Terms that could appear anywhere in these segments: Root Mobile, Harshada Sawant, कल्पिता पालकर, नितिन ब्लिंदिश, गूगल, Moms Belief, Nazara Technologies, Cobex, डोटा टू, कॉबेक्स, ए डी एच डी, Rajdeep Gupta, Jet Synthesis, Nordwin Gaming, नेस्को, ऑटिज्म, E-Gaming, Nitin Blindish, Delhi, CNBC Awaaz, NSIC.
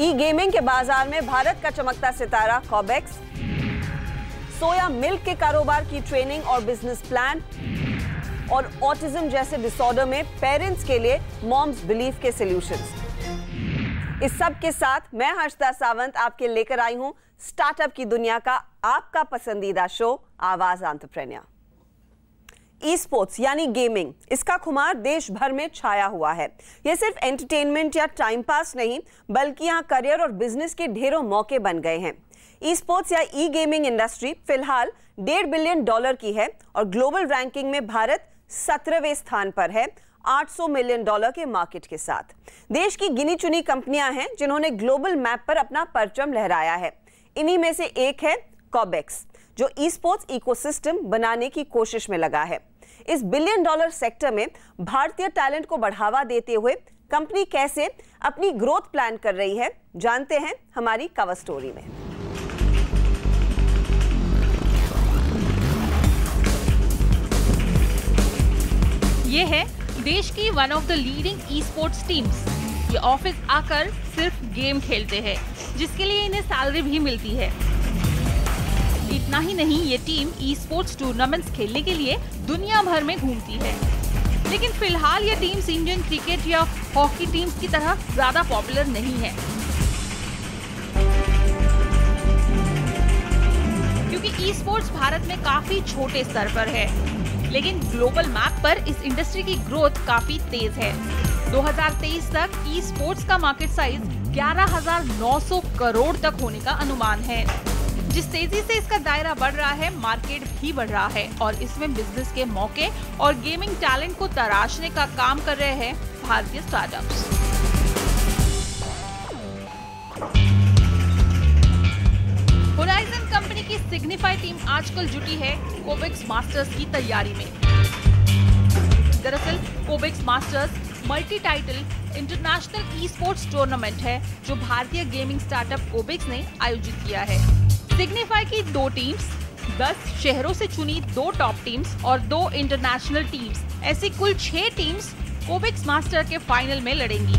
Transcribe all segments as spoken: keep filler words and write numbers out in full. ई gaming के बाजार में भारत का चमकता सितारा कॉबेक्स, सोया मिल्क के कारोबार की ट्रेनिंग और बिजनेस प्लान, और ऑटिज्म जैसे डिसऑर्डर में पेरेंट्स के लिए मॉम्स बिलीफ के सॉल्यूशंस। इस सब के साथ मैं हर्षदा सावंत आपके लेकर आई हूं स्टार्टअप की दुनिया का आपका पसंदीदा शो आवाज एंटरप्रेन्योर। ई स्पोर्ट्स यानी गेमिंग, इसका खुमार देश भर में छाया हुआ है। यह सिर्फ एंटरटेनमेंट या टाइम पास नहीं, बल्कि यहाँ करियर और बिजनेस के ढेरों मौके बन गए हैं। ई स्पोर्ट्स या ई गेमिंग इंडस्ट्री फिलहाल डेढ़ बिलियन डॉलर की है और ग्लोबल रैंकिंग में भारत सत्रहवें स्थान पर है, आठ सौ मिलियन डॉलर के मार्केट के साथ। देश की गिनी चुनी कंपनियां हैं जिन्होंने ग्लोबल मैप पर अपना परचम लहराया है। इन्हीं में से एक है कॉबेक्स, जो ई स्पोर्ट्स इकोसिस्टम बनाने की कोशिश में लगा है। इस बिलियन डॉलर सेक्टर में भारतीय टैलेंट को बढ़ावा देते हुए कंपनी कैसे अपनी ग्रोथ प्लान कर रही है, जानते हैं हमारी कवर स्टोरी में। ये है देश की one of the leading e sports teams. ये ऑफिस आकर सिर्फ गेम खेलते हैं, जिसके लिए इन्हें सैलरी भी मिलती है। इतना ही नहीं, ये टीम ई स्पोर्ट्स टूर्नामेंट्स खेलने के लिए दुनिया भर में घूमती है। लेकिन फिलहाल ये टीम्स इंडियन क्रिकेट या हॉकी टीम्स की तरह ज्यादा पॉपुलर नहीं है, क्योंकि ई स्पोर्ट्स भारत में काफी छोटे स्तर पर है। लेकिन ग्लोबल मैप पर इस इंडस्ट्री की ग्रोथ काफी तेज है। दो हज़ार तेईस तक ई स्पोर्ट्स का मार्केट साइज ग्यारह हज़ार नौ सौ करोड़ तक होने का अनुमान है। जिस तेजी से इसका दायरा बढ़ रहा है, मार्केट भी बढ़ रहा है और इसमें बिजनेस के मौके और गेमिंग टैलेंट को तराशने का काम कर रहे हैं भारतीय स्टार्टअप्स। होराइजन कंपनी की सिग्निफाई टीम आजकल जुटी है कोबेक्स मास्टर्स की तैयारी में। दरअसल कोबेक्स masters multi title international e sports tournament है जो भारतीय गेमिंग स्टार्टअप कोबेक्स ने आयोजित किया है। सिग्निफाई की दो टीम्स, दस शहरों से चुनी दो टॉप टीम्स और दो इंटरनेशनल टीम्स, ऐसी कुल छह टीम्स कोबेक्स मास्टर के फाइनल में लड़ेंगी।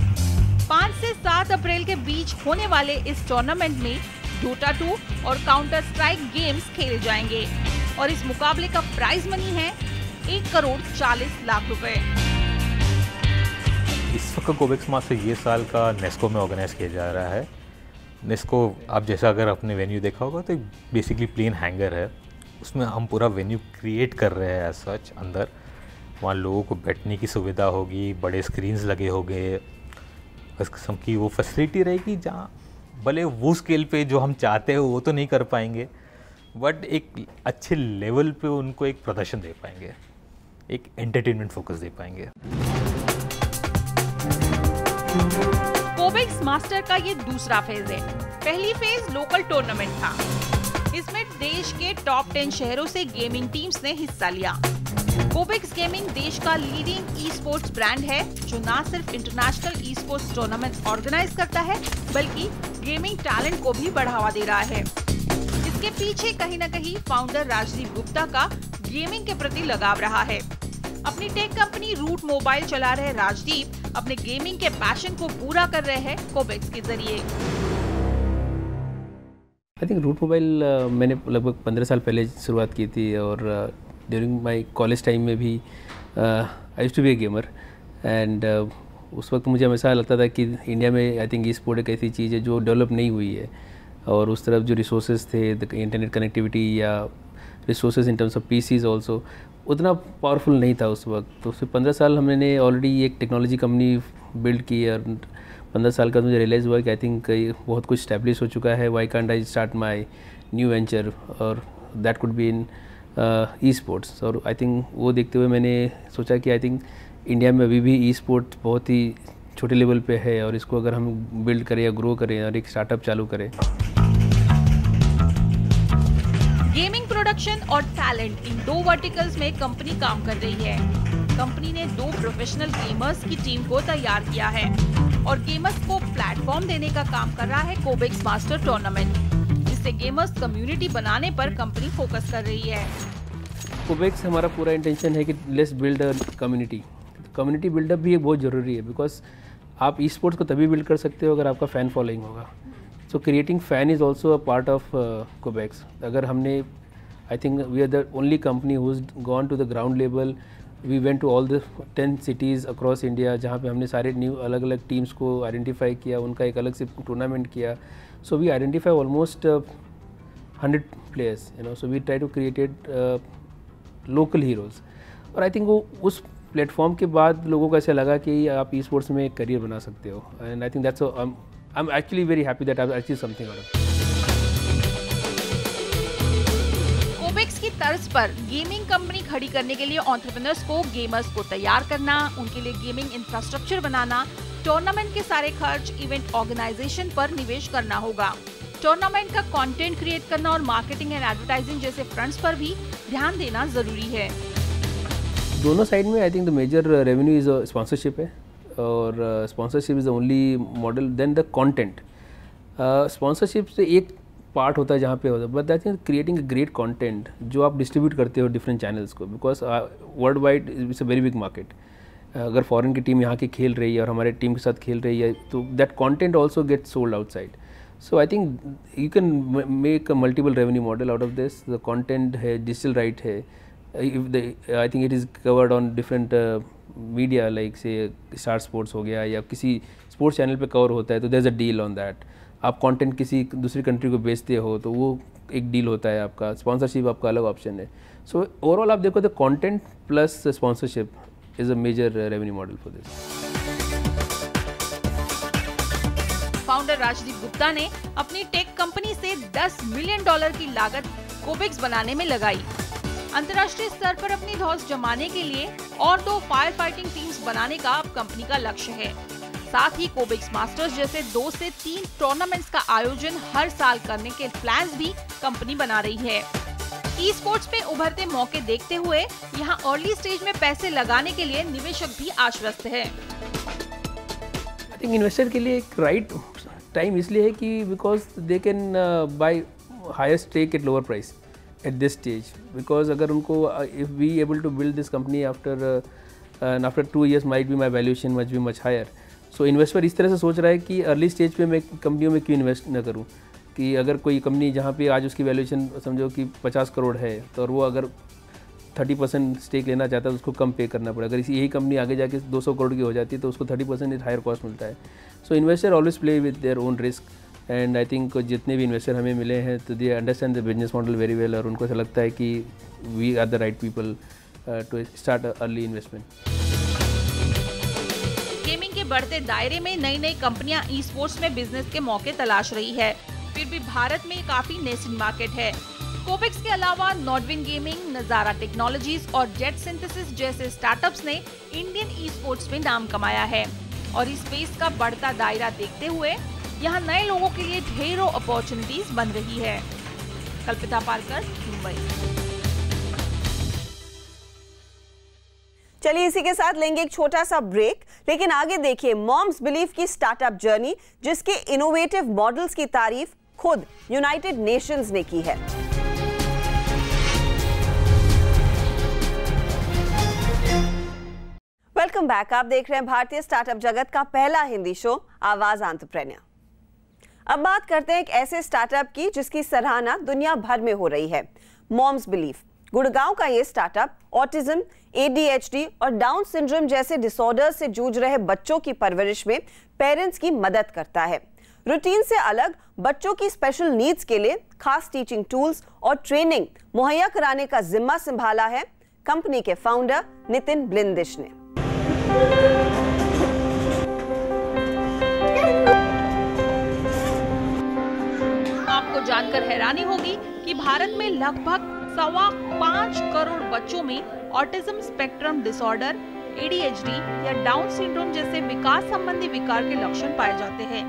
पाँच से सात अप्रैल के बीच होने वाले इस टूर्नामेंट में डोटा टू और काउंटर स्ट्राइक गेम्स खेले जाएंगे और इस मुकाबले का प्राइज मनी है एक करोड़ चालीस लाख रुपए। इस वक्त कोबेक्स मास्टर ये साल का नेस्को में ऑर्गेनाइज किया जा रहा है। इसको आप जैसा अगर आपने वेन्यू देखा होगा तो बेसिकली प्लेन हैंगर है, उसमें हम पूरा वेन्यू क्रिएट कर रहे हैं एज सच। अंदर वहाँ लोगों को बैठने की सुविधा होगी, बड़े स्क्रीन्स लगे होंगे, इस किस्म की वो फैसिलिटी रहेगी जहाँ भले वो स्केल पे जो हम चाहते हैं वो तो नहीं कर पाएंगे, बट एक अच्छे लेवल पे उनको एक प्रदर्शन दे पाएंगे, एक एंटरटेनमेंट फोकस दे पाएंगे। कोबेक्स मास्टर का ये दूसरा फेज है। पहली फेज लोकल टूर्नामेंट था। इसमें देश के टॉप टेन शहरों से गेमिंग टीम्स ने हिस्सा लिया। कोबेक्स गेमिंग देश का लीडिंग ई स्पोर्ट्स ब्रांड है जो न सिर्फ international e sports tournament organise करता है, बल्कि गेमिंग टैलेंट को भी बढ़ावा दे रहा है। इसके पीछे कहीं न कहीं फाउंडर राजदीप गुप्ता का गेमिंग के प्रति लगाव रहा है। अपनी टेक कंपनी रूट मोबाइल चला रहे राजदीप अपने गेमिंग के पैशन को पूरा कर रहे हैं कोबेक्स के जरिए। आई थिंक रूट मोबाइल मैंने लगभग पंद्रह साल पहले शुरुआत की थी और ड्यूरिंग माय कॉलेज टाइम में भी I used to be a gamer and उस वक्त मुझे हमेशा लगता था कि इंडिया में आई थिंक ई स्पोर्ट एक ऐसी चीज़ है जो डेवलप नहीं हुई है और उस तरफ जो रिसोर्सेज थे, इंटरनेट कनेक्टिविटी या resources in terms of PCs also उतना पावरफुल नहीं था उस वक्त। तो उससे पंद्रह साल हमने ऑलरेडी एक टेक्नोलॉजी कंपनी बिल्ड की और पंद्रह साल का मुझे रियलाइज़ हुआ कि आई थिंक बहुत कुछ स्टैब्लिश हो चुका है, why can't I start my new venture और that could be in e sports. और आई थिंक वो देखते हुए मैंने सोचा कि आई थिंक इंडिया में अभी भी ई स्पोर्ट बहुत ही छोटे लेवल पे है और इसको अगर हम बिल्ड करें या ग्रो करें और एक स्टार्टअप चालू करें। गेमिंग प्रोडक्शन और टैलेंट, इन दो वर्टिकल्स में कंपनी काम कर रही है। कंपनी ने दो प्रोफेशनल गेमर्स की टीम को तैयार किया है और गेमर्स को प्लेटफॉर्म देने का काम कर रहा है कोबेक्स मास्टर टूर्नामेंट, जिससे गेमर्स कम्युनिटी बनाने पर कंपनी फोकस कर रही है। कोबेक्स हमारा पूरा इंटेंशन है कि let's build a community. Community buildup भी बहुत ज़रूरी है बिकॉज आप ई स्पोर्ट्स को तभी बिल्ड कर सकते हो अगर आपका फ़ैन फॉलोइंग होगा. So creating fan is also a part of कोबैक्स. अगर हमने I think we are the only company who is gone to the ground level. We went to all the ten cities across India जहाँ पे हमने सारे new अलग अलग teams को identify किया, उनका एक अलग से टूर्नामेंट किया. So we identify almost hundred players you know. So we try to created local heroes. और आई थिंक वो उस प्लेटफॉर्म के बाद लोगों को ऐसा लगा कि आप ई स्पोर्ट्स में एक करियर बना सकते हो. And I think that's I am actually very happy that I achieve something out of it. कोबेक्स की तर्ज पर गेमिंग कंपनी खड़ी करने के लिए एंटरप्रेन्योर्स को, गेमर्स को तैयार करना, उनके लिए गेमिंग इंफ्रास्ट्रक्चर बनाना, टूर्नामेंट के सारे खर्च, इवेंट ऑर्गेनाइजेशन पर निवेश करना होगा. टूर्नामेंट का कंटेंट क्रिएट करना और मार्केटिंग एंड एडवर्टाइजिंग जैसे फ्रंट्स पर भी ध्यान देना जरूरी है. दोनों साइड में I think the major revenue is sponsorship है, और sponsorship is the only model. Then the content, sponsorship से एक पार्ट होता है जहाँ पे होता है, but I think creating a great content जो आप डिस्ट्रीब्यूट करते हो डिफरेंट चैनल्स को, because world wide it's a very big market. अगर फॉरेन की टीम यहाँ की खेल रही है और हमारे टीम के साथ खेल रही है तो that content also gets sold outside. So I think you can make a multiple revenue model out of this. The content है, डिजिटल राइट है, I think it is covered on different media like से star sports हो गया या किसी sports channel पे cover होता है तो there is a deal on that. आप कंटेंट किसी दूसरी कंट्री को बेचते हो तो वो एक डील होता है आपका. स्पॉन्सरशिप आपका अलग ऑप्शन है. सो ओवरऑल आप देखो तो content plus sponsorship is a major revenue model for this. Founder Rajdeep Gupta ने अपनी टेक कंपनी से दस मिलियन डॉलर की लागत कोबेक्स बनाने में लगाई. अंतर्राष्ट्रीय स्तर पर अपनी धौस जमाने के लिए और दो फायर फाइटिंग टीम्स बनाने का अब कंपनी का लक्ष्य है. साथ ही कोबेक्स मास्टर्स जैसे दो से तीन टूर्नामेंट्स का आयोजन हर साल करने के प्लान्स भी कंपनी बना रही है. ई स्पोर्ट्स में उभरते मौके देखते हुए यहाँ अर्ली स्टेज में पैसे लगाने के लिए निवेशक भी आश्वस्त है. आई थिंक इन्वेस्टर के लिए एक राइट टाइम इसलिए है कि because they can buy higher stake at lower price at this stage. Because अगर उनको if we able to build this company after after two years might be my valuation much be much higher. So investor इस तरह से सोच रहा है कि early stage पे मैं कंपनियों में क्यों इन्वेस्ट ना करूं, कि अगर कोई कंपनी जहां पे आज उसकी वैल्यूएशन समझो कि पचास करोड़ है तो और वो अगर तीस परसेंट स्टेक लेना चाहता है तो उसको कम पे करना पड़ेगा. अगर इसी यही कंपनी आगे जाके दो सौ करोड़ की हो जाती है तो उसको तीस परसेंट हायर कॉस्ट मिलता है. So investor always play with their own risk. And I think जितने भी इन्वेस्टर हमें मिले हैं तो they understand the business model very well, और उनको ऐसा लगता है कि we are the right people to start early investment. Gaming के बढ़ते दायरे में नई नई कंपनियां ई स्पोर्ट्स में बिजनेस के मौके तलाश रही है, फिर भी भारत में काफी नेसेंट मार्केट है. कोबेक्स के अलावा नॉर्डविन गेमिंग, नजारा टेक्नोलॉजीज और जेट सिंथेसिस जैसे स्टार्टअप्स ने इंडियन ई स्पोर्ट्स में नाम कमाया है, और इस स्पेस का बढ़ता दायरा देखते हुए यहाँ नए लोगों के लिए ढेरों अपॉर्चुनिटीज बन रही है. कल्पिता पालकर, मुंबई. चलिए इसी के साथ लेंगे एक छोटा सा ब्रेक, लेकिन आगे देखिए मॉम्स बिलीफ की स्टार्टअप जर्नी जिसके इनोवेटिव मॉडल्स की तारीफ खुद यूनाइटेड नेशंस ने की है. Welcome back. आप देख रहे हैं भारतीय स्टार्टअप जगत का पहला हिंदी शो आवाज एंटरप्रेन्योर. अब बात करते हैं एक ऐसे स्टार्टअप की जिसकी सराहना दुनिया भर में हो रही है. मॉम्स बिलीफ, गुड़गांव का ये startup ऑटिज्म, ए डी एच डी और डाउन सिंड्रोम जैसे डिसऑर्डर से जूझ रहे बच्चों की परवरिश में पेरेंट्स की मदद करता है. रूटीन से अलग बच्चों की स्पेशल नीड्स के लिए खास टीचिंग टूल्स और ट्रेनिंग मुहैया कराने का जिम्मा संभाला है कंपनी के फाउंडर नितिन ब्लिंदिश ने. आपको जानकर हैरानी होगी कि भारत में लगभग सवा पाँच करोड़ बच्चों में ऑटिज्म spectrum disorder, ए डी एच डी या डाउन सिंड्रोम जैसे विकास संबंधी विकार के लक्षण पाए जाते हैं.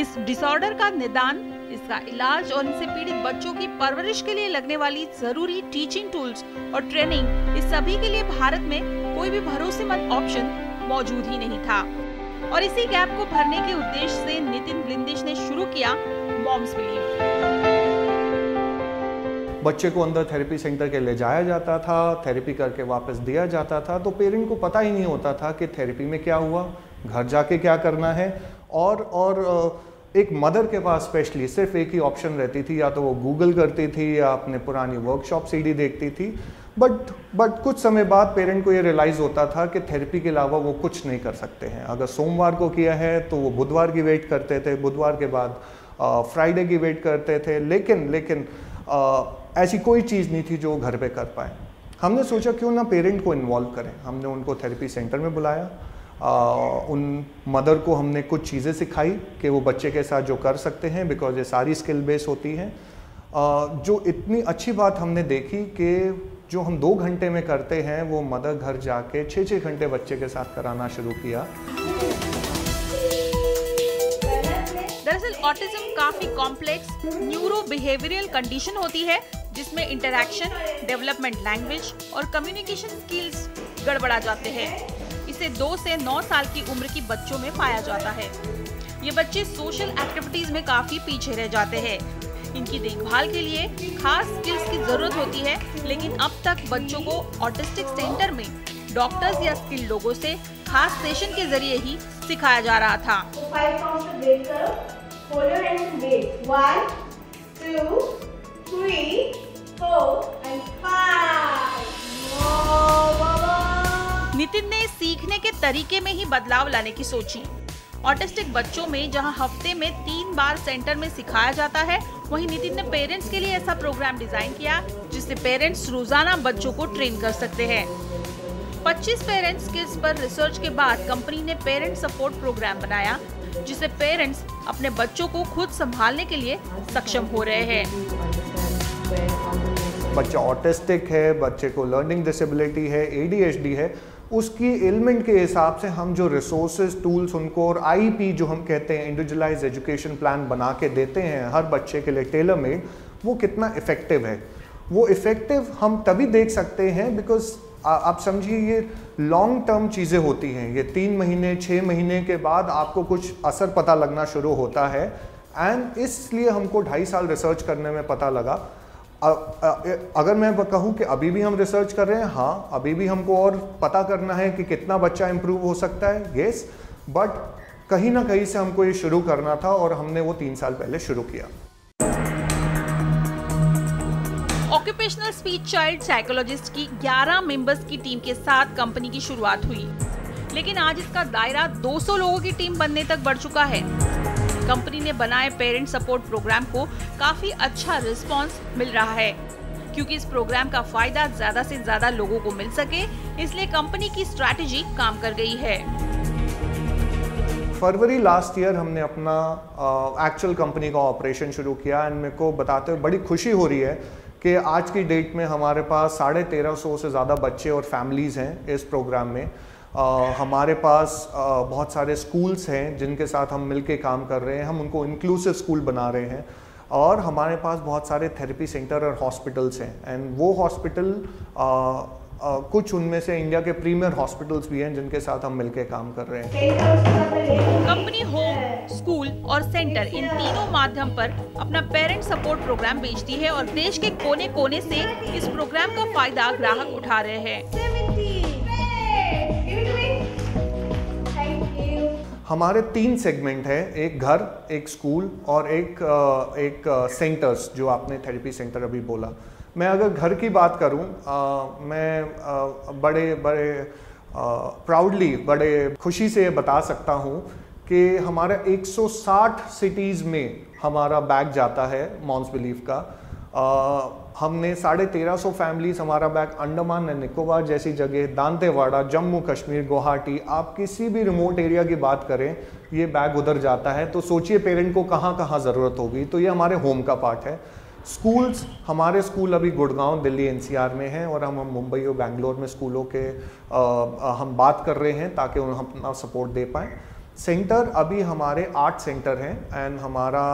इस डिसऑर्डर का निदान, इसका इलाज और इससे पीड़ित बच्चों की परवरिश के लिए लगने वाली जरूरी टीचिंग टूल्स और ट्रेनिंग, इस सभी के लिए भारत में कोई भी भरोसेमंद ऑप्शन मौजूद ही नहीं था, और इसी गैप को भरने के उद्देश्य से नितिन ब्लिंदिश ने शुरू किया मॉम्स बिलीफ. बच्चे को अंदर थेरेपी सेंटर के ले जाया जाता था, थेरेपी करके वापस दिया जाता था, तो पेरेंट को पता ही नहीं होता था कि थेरेपी में क्या हुआ, घर जाके क्या करना है। और और एक मदर के पास स्पेशली सिर्फ एक ही ऑप्शन रहती थी, या तो वो गूगल करती थी या अपने पुरानी वर्कशॉप सीडी देखती थी। बट बट कुछ समय बाद पेरेंट को ये रियलाइज़ होता था कि थेरेपी के अलावा वो कुछ नहीं कर सकते हैं। अगर सोमवार को किया है तो वो बुधवार की वेट करते थे, बुधवार के बाद फ्राइडे की वेट करते थे, लेकिन लेकिन आ, ऐसी कोई चीज़ नहीं थी जो घर पे कर पाए। हमने सोचा क्यों ना पेरेंट को इन्वॉल्व करें। हमने उनको थेरेपी सेंटर में बुलाया, आ, उन मदर को हमने कुछ चीज़ें सिखाई कि वो बच्चे के साथ जो कर सकते हैं, बिकॉज ये सारी स्किल बेस होती हैं। जो इतनी अच्छी बात हमने देखी कि जो हम दो घंटे में करते हैं वो मदर घर जाके छः छः घंटे बच्चे के साथ कराना शुरू किया। दरअसल ऑटिज्म काफ़ी कॉम्प्लेक्स न्यूरो बिहेवियरल कंडीशन होती है जिसमें इंटरैक्शन, डेवलपमेंट, लैंग्वेज और कम्युनिकेशन स्किल्स गड़बड़ा जाते हैं। इसे दो से नौ साल की उम्र की बच्चों में पाया जाता है। ये बच्चे सोशल एक्टिविटीज़ में काफ़ी पीछे रह जाते हैं। इनकी देखभाल के लिए खास स्किल्स की जरूरत होती है, लेकिन अब तक बच्चों को ऑटिस्टिक सेंटर में डॉक्टर्स या स्किल्ड लोगों से खास सेशन के जरिए ही सिखाया जा रहा था। नितिन ने सीखने के तरीके में ही बदलाव लाने की सोची। ऑटिस्टिक बच्चों में जहां हफ्ते में तीन बार सेंटर में सिखाया जाता है, वहीं नितिन ने पेरेंट्स के लिए ऐसा प्रोग्राम डिजाइन किया जिससे पेरेंट्स रोजाना बच्चों को ट्रेन कर सकते हैं। पच्चीस पेरेंट्स किड्स पर रिसर्च के बाद कंपनी ने पेरेंट सपोर्ट प्रोग्राम बनाया जिससे पेरेंट्स अपने बच्चों को खुद संभालने के लिए सक्षम हो रहे हैं। बच्चा ऑटिस्टिक है, बच्चे को लर्निंग डिसेबिलिटी है, ए डी एच डी है, उसकी एलिमेंट के हिसाब से हम जो रिसोर्सेज, टूल्स उनको और आई पी जो हम कहते हैं इंडिविजुअलाइज एजुकेशन प्लान बना के देते हैं हर बच्चे के लिए टेलर मेड, वो कितना इफ़ेक्टिव है। वो इफ़ेक्टिव हम तभी देख सकते हैं बिकॉज आप समझिए ये लॉन्ग टर्म चीज़ें होती हैं। ये तीन महीने छः महीने के बाद आपको कुछ असर पता लगना शुरू होता है। एंड इसलिए हमको ढाई साल रिसर्च करने में पता लगा। अगर मैं कहूँ कि अभी भी हम रिसर्च कर रहे हैं, हाँ अभी भी हमको और पता करना है कि कितना बच्चा इम्प्रूव हो सकता है, येस, बट कहीं ना कहीं से हमको ये शुरू करना था और हमने वो तीन साल पहले शुरू किया। ऑक्यूपेशनल स्पीच चाइल्ड साइकोलॉजिस्ट की ग्यारह मेंबर्स की टीम के साथ कंपनी की शुरुआत हुई, लेकिन आज इसका दायरा दो सौ लोगों की टीम बनने तक बढ़ चुका है। कंपनी ने बनाए पेरेंट सपोर्ट प्रोग्राम को काफी अच्छा रिस्पांस मिल रहा है। क्योंकि इस प्रोग्राम का फायदा ज्यादा से ज्यादा लोगों को मिल सके, इसलिए कंपनी की स्ट्रैटेजी काम कर गई है। फरवरी लास्ट ईयर हमने अपना एक्चुअल कंपनी का ऑपरेशन शुरू किया एंड मेरे को बताते हुए बड़ी खुशी हो रही है कि आज की डेट में हमारे पास साढ़े तेरह सौ से ज़्यादा बच्चे और फैमिलीज़ हैं इस प्रोग्राम में। Uh, हमारे पास uh, बहुत सारे स्कूल्स हैं जिनके साथ हम मिलके काम कर रहे हैं। हम उनको इंक्लूसिव स्कूल बना रहे हैं और हमारे पास बहुत सारे थेरेपी सेंटर और हॉस्पिटल्स हैं। एंड वो हॉस्पिटल uh, uh, कुछ उनमें से इंडिया के प्रीमियर हॉस्पिटल्स भी हैं जिनके साथ हम मिलके काम कर रहे हैं। कंपनी होम, स्कूल और सेंटर इन तीनों माध्यम पर अपना पेरेंट सपोर्ट प्रोग्राम बेचती है और देश के कोने कोने से इस प्रोग्राम का फायदा ग्राहक उठा रहे हैं। हमारे तीन सेगमेंट हैं, एक घर, एक स्कूल और एक एक सेंटर्स जो आपने थेरेपी सेंटर अभी बोला। मैं अगर घर की बात करूं, आ, मैं आ, बड़े बड़े प्राउडली बड़े खुशी से बता सकता हूं कि हमारा एक सौ साठ सिटीज़ में हमारा बैग जाता है मॉम्स बिलीफ का। आ, हमने साढ़े तेरह सौ फैमिलीज हमारा बैग अंडमान एंड निकोबार जैसी जगह, दांतेवाड़ा, जम्मू कश्मीर, गुवाहाटी, आप किसी भी रिमोट एरिया की बात करें ये बैग उधर जाता है। तो सोचिए पेरेंट को कहाँ कहाँ ज़रूरत होगी। तो ये हमारे होम का पार्ट है। स्कूल्स, हमारे स्कूल अभी Gurgaon, Delhi N C R में हैं और हम मुंबई और बेंगलोर में स्कूलों के आ, आ, हम बात कर रहे हैं ताकि उन्हें अपना सपोर्ट दे पाएँ। सेंटर अभी हमारे आठ सेंटर हैं एंड हमारा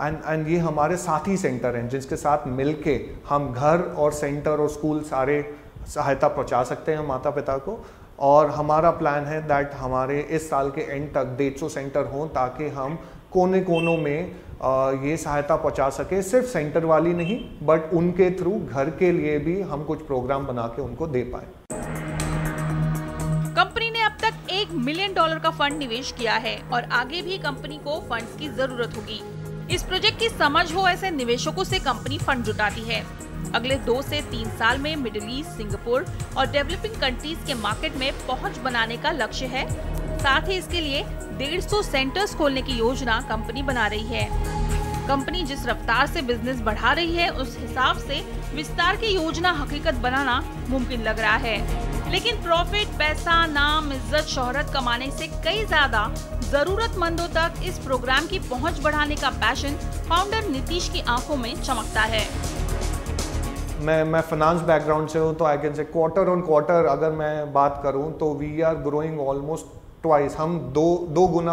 एंड एंड ये हमारे साथी सेंटर हैं जिसके साथ मिलके हम घर और सेंटर और स्कूल सारे सहायता पहुंचा सकते हैं माता पिता को। और हमारा प्लान है दैट हमारे इस साल के एंड तक डेढ़ सौ सेंटर हों ताकि हम कोने कोनों में आ, ये सहायता पहुंचा सके, सिर्फ सेंटर वाली नहीं बट उनके थ्रू घर के लिए भी हम कुछ प्रोग्राम बना के उनको दे पाए। कंपनी ने अब तक एक मिलियन डॉलर का फंड निवेश किया है और आगे भी कंपनी को फंड्स की जरूरत होगी। इस प्रोजेक्ट की समझ हो ऐसे निवेशकों से कंपनी फंड जुटाती है। अगले दो से तीन साल में मिडिल ईस्ट, सिंगापुर और डेवलपिंग कंट्रीज के मार्केट में पहुंच बनाने का लक्ष्य है। साथ ही इसके लिए डेढ़ सौ सेंटर्स खोलने की योजना कंपनी बना रही है। कंपनी जिस रफ्तार से बिजनेस बढ़ा रही है उस हिसाब से विस्तार की योजना हकीकत बनाना मुमकिन लग रहा है, लेकिन प्रॉफिट, पैसा, नाम, इज्जत, शोहरत कमाने से कई ज्यादा जरूरतमंदों तक इस प्रोग्राम की पहुंच बढ़ाने का पैशन फाउंडर नितीश की आंखों में चमकता है। मैं मैं फाइनेंस बैकग्राउंड से हूँ तो I can say quarter on quarter अगर मैं बात करूँ तो we are growing almost twice. हम दो दो गुना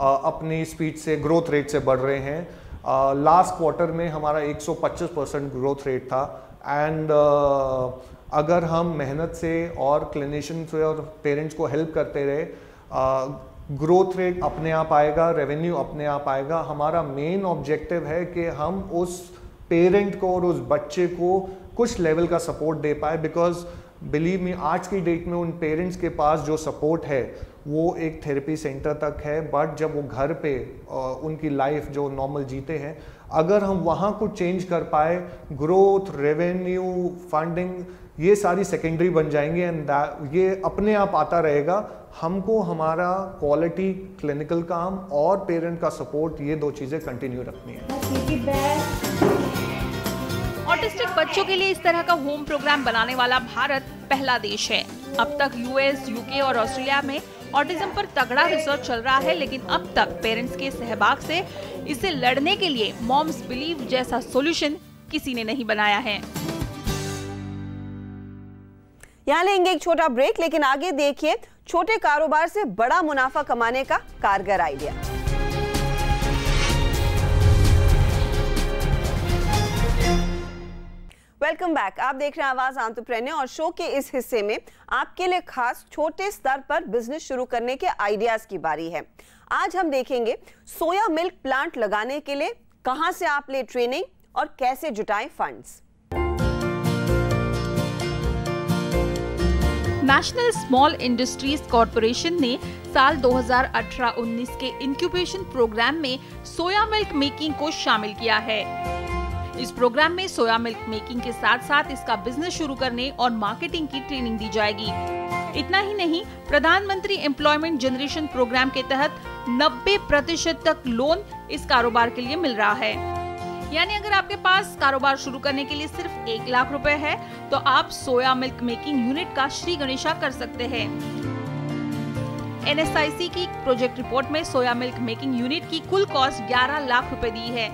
आ, अपनी स्पीड से ग्रोथ रेट से बढ़ रहे हैं। लास्ट क्वार्टर में हमारा एक सौ पच्चीस परसेंट ग्रोथ रेट था एंड अगर हम मेहनत से और क्लिनिशियन से और पेरेंट्स को हेल्प करते रहे ग्रोथ रेट अपने आप आएगा, रेवेन्यू अपने आप आएगा। हमारा मेन ऑब्जेक्टिव है कि हम उस पेरेंट को और उस बच्चे को कुछ लेवल का सपोर्ट दे पाए, बिकॉज बिलीव मी आज की डेट में उन पेरेंट्स के पास जो सपोर्ट है वो एक थेरेपी सेंटर तक है, बट जब वो घर पे उनकी लाइफ जो नॉर्मल जीते हैं अगर हम वहाँ कुछ चेंज कर पाए, ग्रोथ, रेवेन्यू, फंडिंग ये सारी सेकेंडरी बन जाएंगे एंड ये अपने आप आता रहेगा। हमको हमारा क्वालिटी क्लिनिकल काम और पेरेंट का सपोर्ट ये दो चीज़ें कंटिन्यू रखनी है। ऑटिस्टिक बच्चों के लिए इस तरह का होम प्रोग्राम बनाने वाला भारत पहला देश है। अब तक यूएस, यूके और ऑस्ट्रेलिया में ऑटिज्म पर तगड़ा रिसर्च चल रहा है, लेकिन अब तक पेरेंट्स के सहभाग से इसे लड़ने के लिए मॉम्स बिलीफ जैसा सॉल्यूशन किसी ने नहीं बनाया है। यहाँ लेंगे एक छोटा ब्रेक, लेकिन आगे देखिए छोटे कारोबार से बड़ा मुनाफा कमाने का कारगर आइडिया। वेलकम बैक, आप देख रहे हैं आवाज एंटरप्रेन्योर और शो के इस हिस्से में आपके लिए खास छोटे स्तर पर बिजनेस शुरू करने के आइडियाज की बारी है। आज हम देखेंगे सोया मिल्क प्लांट लगाने के लिए कहां से आप ले ट्रेनिंग और कैसे जुटाएं funds. National small industries corporation ने साल दो हज़ार अठारह उन्नीस के इंक्यूबेशन प्रोग्राम में सोया मिल्क मेकिंग को शामिल किया है। इस प्रोग्राम में सोया मिल्क मेकिंग के साथ साथ इसका बिजनेस शुरू करने और मार्केटिंग की ट्रेनिंग दी जाएगी। इतना ही नहीं, प्रधानमंत्री एम्प्लॉयमेंट जनरेशन प्रोग्राम के तहत नब्बे प्रतिशत तक लोन इस कारोबार के लिए मिल रहा है। यानी अगर आपके पास कारोबार शुरू करने के लिए सिर्फ एक लाख रुपए है तो आप सोया मिल्क मेकिंग यूनिट का श्री गणेशा कर सकते हैं। एन एस आई सी की प्रोजेक्ट रिपोर्ट में सोया मिल्क मेकिंग यूनिट की कुल कॉस्ट ग्यारह लाख रुपए दी है।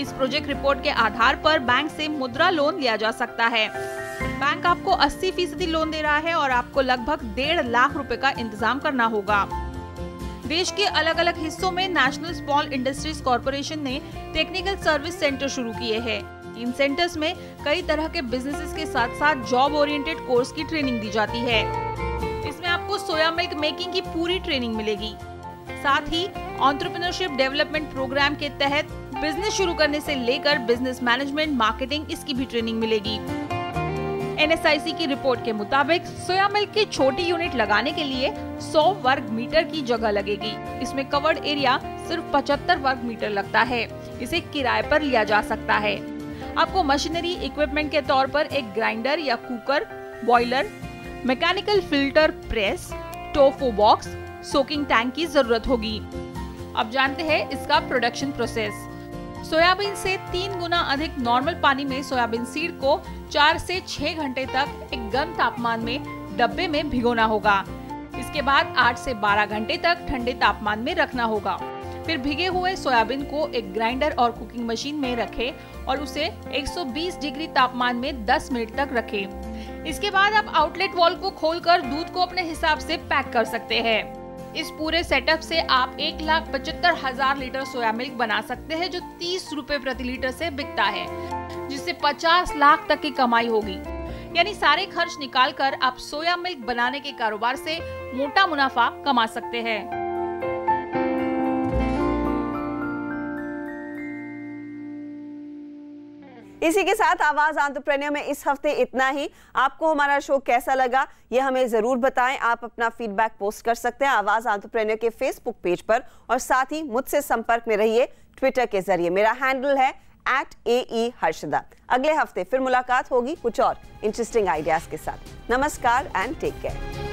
इस प्रोजेक्ट रिपोर्ट के आधार पर बैंक से मुद्रा लोन लिया जा सकता है। बैंक आपको अस्सी फीसदी लोन दे रहा है और आपको लगभग डेढ़ लाख रुपए का इंतजाम करना होगा। देश के अलग अलग हिस्सों में नेशनल स्मॉल इंडस्ट्रीज कॉरपोरेशन ने टेक्निकल सर्विस सेंटर शुरू किए हैं। इन सेंटर्स में कई तरह के बिजनेसेस के साथ साथ जॉब ओरिएंटेड कोर्स की ट्रेनिंग दी जाती है। इसमें आपको सोया मिल्क मेकिंग की पूरी ट्रेनिंग मिलेगी। साथ ही एंटरप्रेन्योरशिप डेवलपमेंट प्रोग्राम के तहत बिजनेस शुरू करने से लेकर बिजनेस मैनेजमेंट, मार्केटिंग इसकी भी ट्रेनिंग मिलेगी। एन एस आई सी की रिपोर्ट के मुताबिक सोया मिल्क की छोटी यूनिट लगाने के लिए सौ वर्ग मीटर की जगह लगेगी। इसमें कवर्ड एरिया सिर्फ पचहत्तर वर्ग मीटर लगता है। इसे किराए पर लिया जा सकता है। आपको मशीनरी, इक्विपमेंट के तौर पर एक ग्राइंडर या cooker, boiler, mechanical filter press, tofu box, soaking tank की जरूरत होगी। अब जानते हैं इसका प्रोडक्शन प्रोसेस। सोयाबीन से तीन गुना अधिक नॉर्मल पानी में सोयाबीन सीड को चार से छह घंटे तक एक गर्म तापमान में डब्बे में भिगोना होगा। इसके बाद आठ से बारह घंटे तक ठंडे तापमान में रखना होगा। फिर भिगे हुए सोयाबीन को एक ग्राइंडर और कुकिंग मशीन में रखें और उसे एक सौ बीस डिग्री तापमान में दस मिनट तक रखें। इसके बाद आप आउटलेट वॉल्व को खोलकर दूध को अपने हिसाब से पैक कर सकते हैं। इस पूरे सेटअप से आप एक लाख पचहत्तर हजार लीटर सोया मिल्क बना सकते हैं जो तीस रुपए प्रति लीटर से बिकता है, जिससे पचास लाख तक की कमाई होगी। यानी सारे खर्च निकालकर आप सोया मिल्क बनाने के कारोबार से मोटा मुनाफा कमा सकते हैं। इसी के साथ आवाज एंटरप्रेन्योर में इस हफ्ते इतना ही। आपको हमारा शो कैसा लगा ये हमें जरूर बताएं। आप अपना फीडबैक पोस्ट कर सकते हैं आवाज एंटरप्रेन्योर के फेसबुक पेज पर, और साथ ही मुझसे संपर्क में रहिए ट्विटर के जरिए। मेरा हैंडल है एट ए ई हर्षदा। अगले हफ्ते फिर मुलाकात होगी कुछ और इंटरेस्टिंग आइडियाज के साथ। नमस्कार एंड टेक केयर।